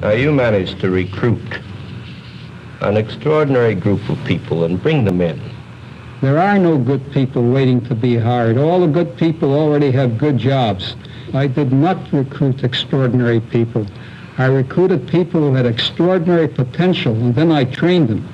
Now, you managed to recruit an extraordinary group of people and bring them in. There are no good people waiting to be hired. All the good people already have good jobs. I did not recruit extraordinary people. I recruited people who had extraordinary potential, and then I trained them.